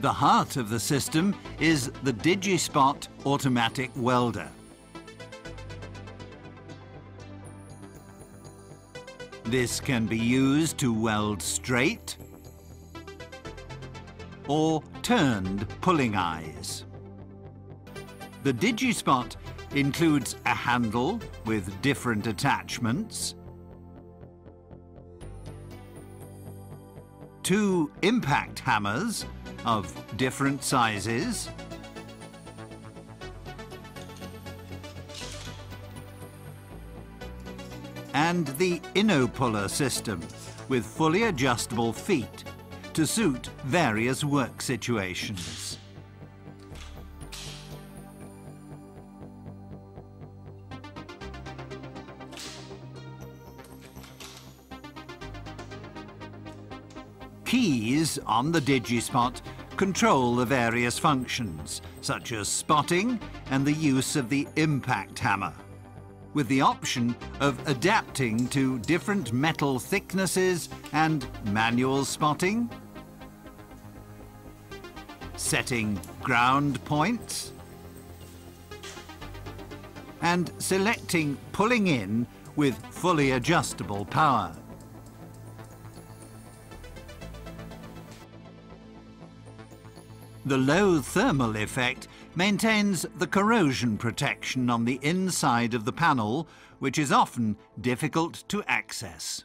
The heart of the system is the Digispot automatic welder. This can be used to weld straight or turned pulling eyes. The Digispot includes a handle with different attachments, 2 impact hammers of different sizes, and the InnoPuller system with fully adjustable feet to suit various work situations. Keys on the Digispot control the various functions, such as spotting and the use of the impact hammer, with the option of adapting to different metal thicknesses and manual spotting, setting ground points, and selecting pulling in with fully adjustable power. The low thermal effect maintains the corrosion protection on the inside of the panel, which is often difficult to access.